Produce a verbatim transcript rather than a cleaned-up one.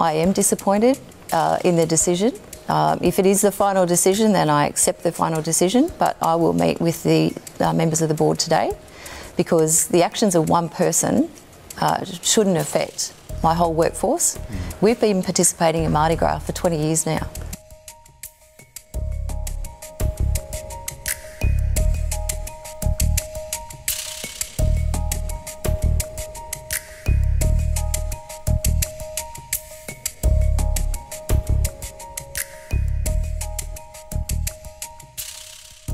I am disappointed uh, in the decision. Uh, if it is the final decision, then I accept the final decision, but I will meet with the uh, members of the board today, because the actions of one person uh, shouldn't affect my whole workforce. We've been participating in Mardi Gras for twenty years now.